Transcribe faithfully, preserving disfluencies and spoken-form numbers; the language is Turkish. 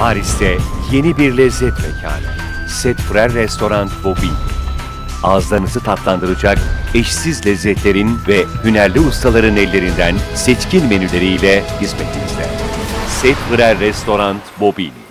Paris'te yeni bir lezzet mekanı. seven Freres Restaurant Bobby. Ağızlarınızı tatlandıracak eşsiz lezzetlerin ve hünerli ustaların ellerinden seçkin menüleriyle hizmetinizde. seven Freres Restaurant Bobby.